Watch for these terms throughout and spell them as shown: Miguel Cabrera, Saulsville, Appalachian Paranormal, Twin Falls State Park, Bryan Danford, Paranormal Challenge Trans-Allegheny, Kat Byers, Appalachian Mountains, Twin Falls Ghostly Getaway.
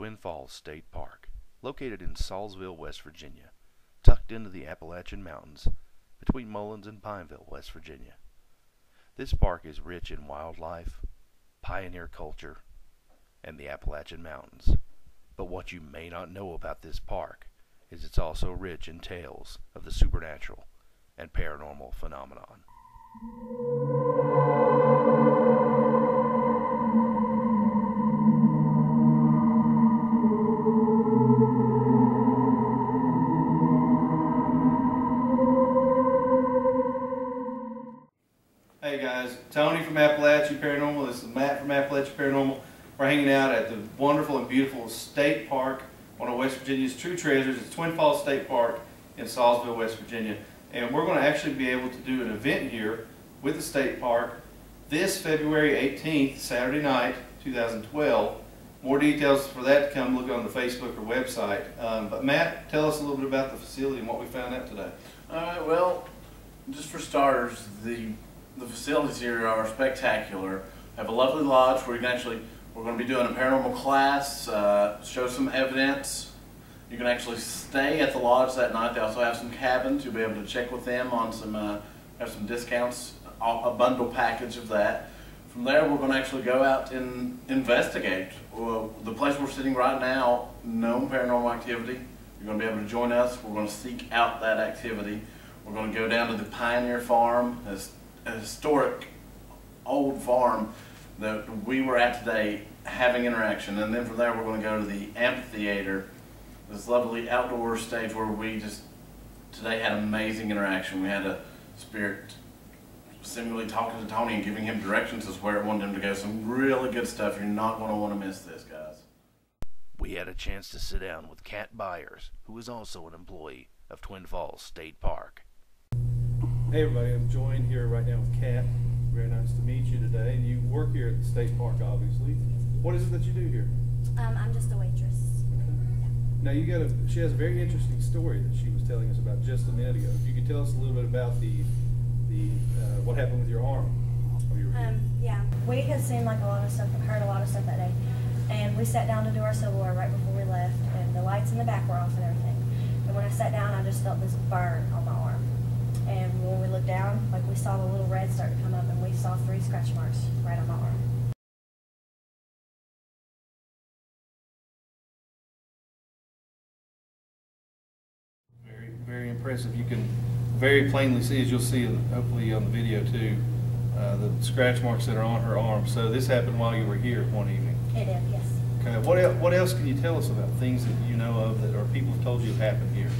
Twin Falls State Park, located in Saulsville, West Virginia, tucked into the Appalachian Mountains between Mullins and Pineville, West Virginia. This park is rich in wildlife, pioneer culture, and the Appalachian Mountains. But what you may not know about this park is it's also rich in tales of the supernatural and paranormal phenomenon. Hey guys, Tony from Appalachian Paranormal, this is Matt from Appalachian Paranormal. We're hanging out at the wonderful and beautiful state park, one of West Virginia's true treasures. It's Twin Falls State Park in Saulsville, West Virginia. And we're going to actually be able to do an event here with the state park this February 18th, Saturday night, 2012. More details for that to come look on the Facebook or website. But Matt, tell us a little bit about the facility and what we found out today. All right, well, just for starters, the facilities here are spectacular. Have a lovely lodge where you can actually we're going to be doing a paranormal class, show some evidence. You can actually stay at the lodge that night. They also have some cabins. You'll be able to check with them on some, have some discounts, a bundle package of that. From there, we're going to actually go out and investigate. Well, the place we're sitting right now, known paranormal activity. You're going to be able to join us. We're going to seek out that activity. We're going to go down to the Pioneer Farm, a historic old farm that we were at today having interaction, and then from there we're going to go to the amphitheater, this lovely outdoor stage where we just today had amazing interaction. We had a spirit seemingly talking to Tony and giving him directions as where it wanted him to go. Some really good stuff. You're not going to want to miss this, guys. We had a chance to sit down with Kat Byers, who is also an employee of Twin Falls State Park. Hey everybody, I'm joined here right now with Kat. Very nice to meet you today. And you work here at the state park, obviously. What is it that you do here? I'm just a waitress. Okay. Yeah. Now you got she has a very interesting story that she was telling us about just a minute ago. If you could tell us a little bit about the what happened with your arm while you were here. Yeah, we had seen like a lot of stuff, heard a lot of stuff that day, and we sat down to do our silverware right before we left, and the lights in the back were off and everything. And when I sat down, I just felt this burn on my arm. And when we looked down, like we saw the little red start to come up, and we saw 3 scratch marks right on my arm. Very, very impressive. You can very plainly see, as you'll see hopefully on the video too, the scratch marks that are on her arm. So this happened while you were here one evening. It did, yes. Okay. What else can you tell us about things that you know of that or people have told you have happened here?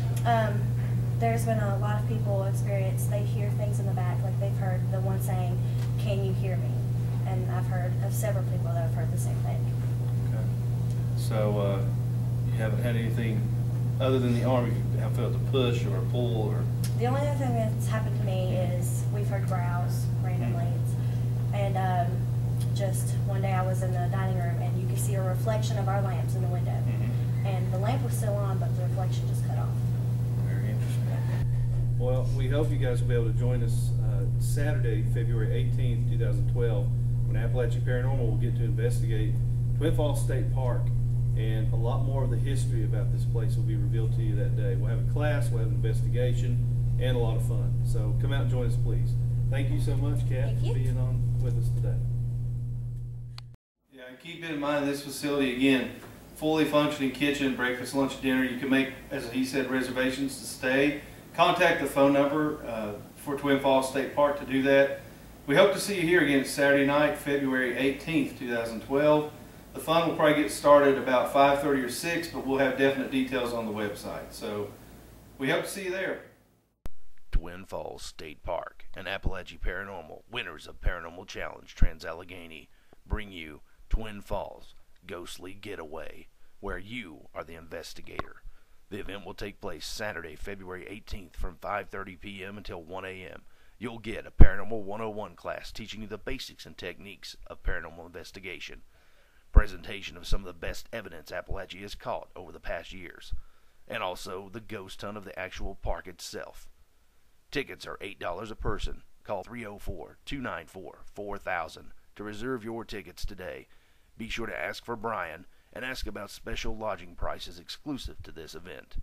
There's been a lot of people experience, they hear things in the back, like they've heard the one saying, "Can you hear me?" And I've heard of several people that have heard the same thing. Okay. So you haven't had anything other than the arm, you have felt a push or a pull or? The only other thing that's happened to me is we've heard growls randomly. And just one day I was in the dining room and you could see a reflection of our lamps in the window. And the lamp was still on, but the reflection just cut off. Well, we hope you guys will be able to join us Saturday, February 18th, 2012, when Appalachian Paranormal will get to investigate Twin Falls State Park, and a lot more of the history about this place will be revealed to you that day. We'll have a class, we'll have an investigation, and a lot of fun. So come out and join us, please. Thank you so much, Kat, for being on with us today. Yeah, and keep in mind this facility, again, fully functioning kitchen, breakfast, lunch, dinner. You can make, as he said, reservations to stay. Contact the phone number for Twin Falls State Park to do that. We hope to see you here again Saturday night, February 18th, 2012. The fun will probably get started about 5:30 or 6, but we'll have definite details on the website. So we hope to see you there. Twin Falls State Park and Appalachian Paranormal, winners of Paranormal Challenge Trans-Allegheny, bring you Twin Falls Ghostly Getaway, where you are the investigator. The event will take place Saturday, February 18th from 5:30 p.m. until 1 a.m. You'll get a Paranormal 101 class teaching you the basics and techniques of paranormal investigation, presentation of some of the best evidence Appalachia has caught over the past years, and also the ghost hunt of the actual park itself. Tickets are $8 a person. Call 304-294-4000 to reserve your tickets today. Be sure to ask for Brian and ask about special lodging prices exclusive to this event.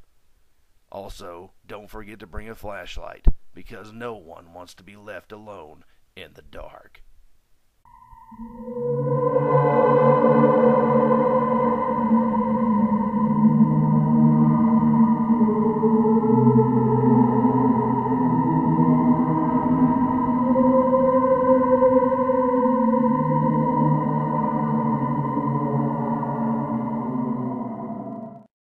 Also, don't forget to bring a flashlight, because no one wants to be left alone in the dark.